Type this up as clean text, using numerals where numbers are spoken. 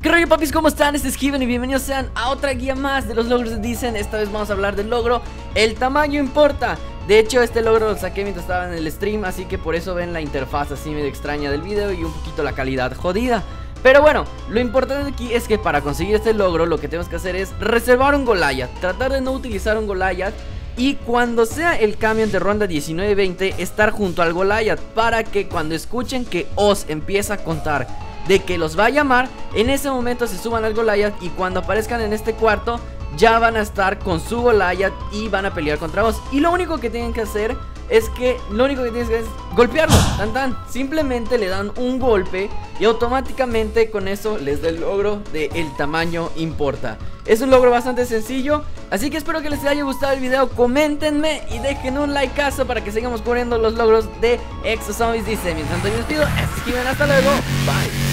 ¿Qué rollo, papis? ¿Cómo están? Este es Heaven y bienvenidos sean a otra guía más de los logros de Descent. Esta vez vamos a hablar del logro "El tamaño importa". De hecho, este logro lo saqué mientras estaba en el stream, así que por eso ven la interfaz así medio extraña del video y un poquito la calidad jodida. Pero bueno, lo importante aquí es que para conseguir este logro lo que tenemos que hacer es reservar un Goliath, tratar de no utilizar un Goliath, y cuando sea el cambio entre ronda 19 y 20 estar junto al Goliath, para que cuando escuchen que Oz empieza a contar de que los va a llamar, en ese momento se suban al Goliath, y cuando aparezcan en este cuarto ya van a estar con su Goliath y van a pelear contra Oz. Y lo único que tienen que hacer es golpearlo, tan tan. Simplemente le dan un golpe y automáticamente con eso les da el logro de "El tamaño importa". Es un logro bastante sencillo, así que espero que les haya gustado el video. Coméntenme y dejen un likeazo para que sigamos cubriendo los logros de ExoZombies. Dice, mientras tanto, yo les pido, escriben. Hasta luego, bye.